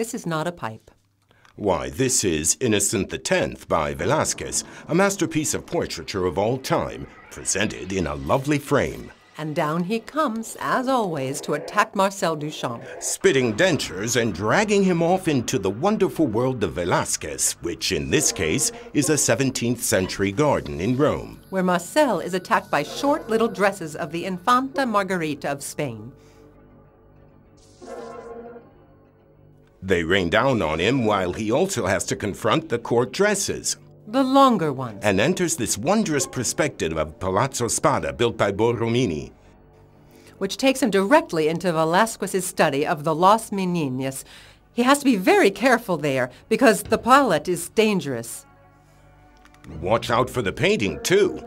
This is not a pipe. Why, this is Innocent X by Velázquez, a masterpiece of portraiture of all time, presented in a lovely frame. And down he comes, as always, to attack Marcel Duchamp. Spitting dentures and dragging him off into the wonderful world of Velázquez, which in this case is a 17th century garden in Rome. Where Marcel is attacked by short little dresses of the Infanta Margarita of Spain. They rain down on him while he also has to confront the court dresses. The longer one. And enters this wondrous perspective of Palazzo Spada, built by Borromini. Which takes him directly into Velázquez's study of the Las Meninas. He has to be very careful there, because the palette is dangerous. Watch out for the painting, too.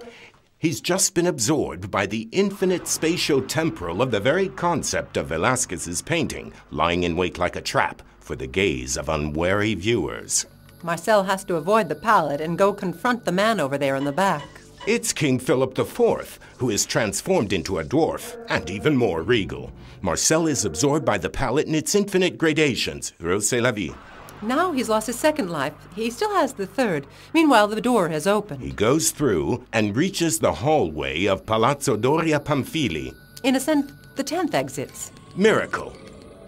He's just been absorbed by the infinite spatio-temporal of the very concept of Velázquez's painting, lying in wait like a trap for the gaze of unwary viewers. Marcel has to avoid the palette and go confront the man over there in the back. It's King Philip IV, who is transformed into a dwarf, and even more regal. Marcel is absorbed by the palette in its infinite gradations. Rose la vie. Now he's lost his second life. He still has the third. Meanwhile, the door has opened. He goes through and reaches the hallway of Palazzo Doria Pamphili. Innocent X exits. Miracle.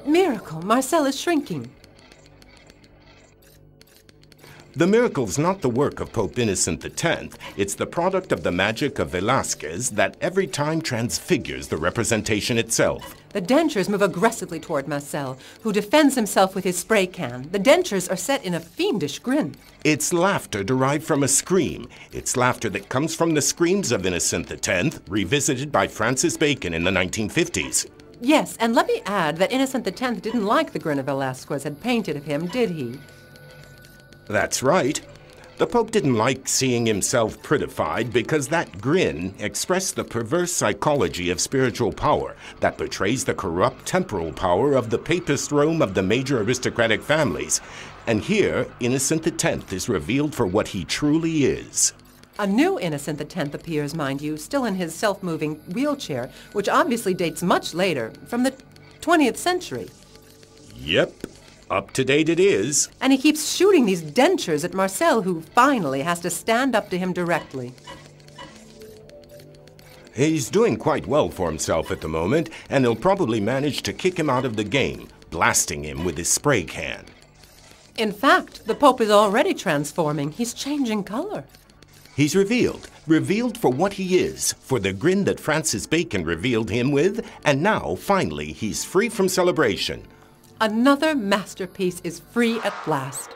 Miracle. Marcel is shrinking. The miracle's not the work of Pope Innocent X. It's the product of the magic of Velázquez that every time transfigures the representation itself. The dentures move aggressively toward Marcel, who defends himself with his spray can. The dentures are set in a fiendish grin. It's laughter derived from a scream. It's laughter that comes from the screams of Innocent X, revisited by Francis Bacon in the 1950s. Yes, and let me add that Innocent X didn't like the grin of Velázquez had painted of him, did he? That's right. The Pope didn't like seeing himself prettified because that grin expressed the perverse psychology of spiritual power that betrays the corrupt temporal power of the papist Rome of the major aristocratic families. And here, Innocent X is revealed for what he truly is. A new Innocent X appears, mind you, still in his self-moving wheelchair, which obviously dates much later, from the 20th century. Yep. Up to date it is. And he keeps shooting these dentures at Marcel, who finally has to stand up to him directly. He's doing quite well for himself at the moment, and he'll probably manage to kick him out of the game, blasting him with his spray can. In fact, the Pope is already transforming. He's changing color. He's revealed. Revealed for what he is, for the grin that Francis Bacon revealed him with, and now, finally, he's free from celebration. Another masterpiece is free at last.